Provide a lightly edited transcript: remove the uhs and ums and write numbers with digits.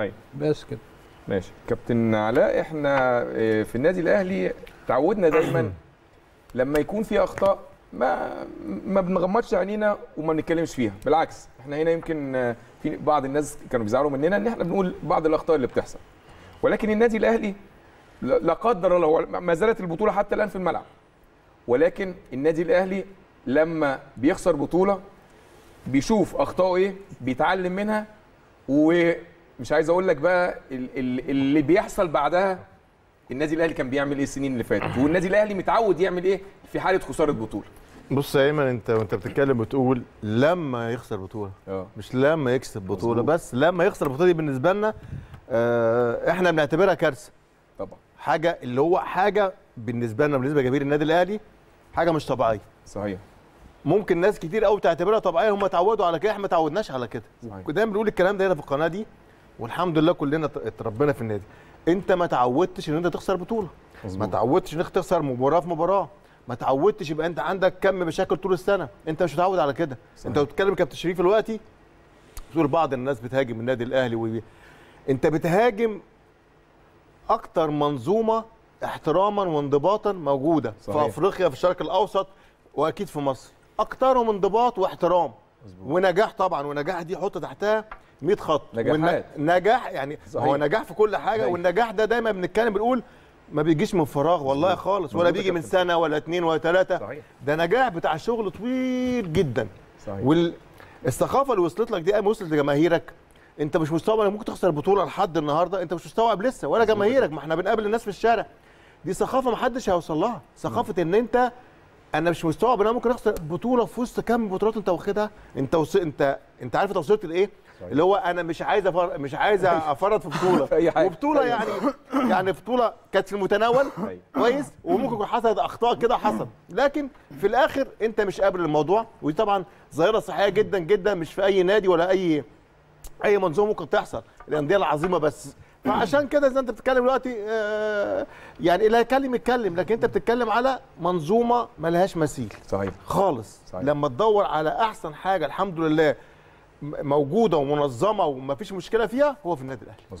ايوه بس كده. ماشي كابتن علاء، احنا في النادي الاهلي تعودنا دايما لما يكون في اخطاء ما بنغمضش عينينا وما بنتكلمش فيها، بالعكس احنا هنا يمكن في بعض الناس كانوا بيزعلوا مننا ان احنا بنقول بعض الاخطاء اللي بتحصل، ولكن النادي الاهلي لا قدر الله ما زالت البطوله حتى الان في الملعب، ولكن النادي الاهلي لما بيخسر بطوله بيشوف اخطائه ايه، بيتعلم منها، ومش عايز اقول لك بقى اللي بيحصل بعدها. النادي الاهلي كان بيعمل ايه السنين اللي فاتت، والنادي الاهلي متعود يعمل ايه في حاله خساره بطوله. بص يا ايمن، انت بتتكلم بتقول لما يخسر بطوله، مش لما يكسب بطوله، بس لما يخسر البطوله دي بالنسبه لنا احنا بنعتبرها كارثه طبعا، حاجه اللي هو حاجه بالنسبه لنا، بالنسبه لجماهير النادي الاهلي حاجه مش طبيعيه. صحيح، ممكن ناس كتير قوي تعتبرها طبيعيه، هم اتعودوا على كده، احنا ما اتعودناش على كده. دايما بنقول الكلام ده هنا في القناه دي، والحمد لله كلنا اتربينا في النادي. انت ما تعودتش ان انت تخسر بطوله، ما تعودتش ان انت تخسر مباراه في مباراه، ما تعودتش، يبقى انت عندك كم مشاكل طول السنه، انت مش متعود على كده. انت بتتكلم كابتن شريف دلوقتي بتقول بعض الناس بتهاجم النادي الاهلي انت بتهاجم اكتر منظومه احتراما وانضباطا موجوده. صحيح. في افريقيا، في الشرق الاوسط، واكيد في مصر اكترهم انضباط واحترام. مزبوط. ونجاح طبعا، ونجاح دي حط تحتها 100 خط نجاحات. نجاح يعني صحيح. هو نجاح في كل حاجه. صحيح. والنجاح ده دايما بنتكلم بنقول ما بيجيش من فراغ والله خالص، ولا بيجي من سنه ولا اتنين ولا تلاته، ده نجاح بتاع شغل طويل جدا. صحيح. والثقافه اللي وصلت لك دي وصلت لجماهيرك، انت مش مستوعب انك ممكن تخسر بطوله لحد النهارده، انت مش مستوعب لسه ولا جماهيرك، ما احنا بنقابل الناس في الشارع، دي ثقافه ما حدش هيوصل لها، ثقافه ان انت انا مش مستوعب ان انا ممكن اخسر بطوله في وسط كام بطولات انت واخدها، انت عارف انت وصلت لايه، اللي هو انا مش عايز افرط في بطوله وبطوله يعني بطوله كانت في المتناول كويس، وممكن يكون حصلت اخطاء كده حصل، لكن في الاخر انت مش قابل الموضوع، ودي طبعا ظاهره صحيه جدا جدا، مش في اي نادي ولا اي منظومه ممكن تحصل، الانديه العظيمه بس. فعشان كده زي انت بتتكلم دلوقتي يعني اللي هيتكلم يتكلم، لكن انت بتتكلم على منظومه مالهاش مثيل. صحيح خالص. صحيح. لما تدور على احسن حاجه الحمد لله موجوده ومنظمه ومفيش مشكله فيها، هو في النادي الاهلي. مزبوط.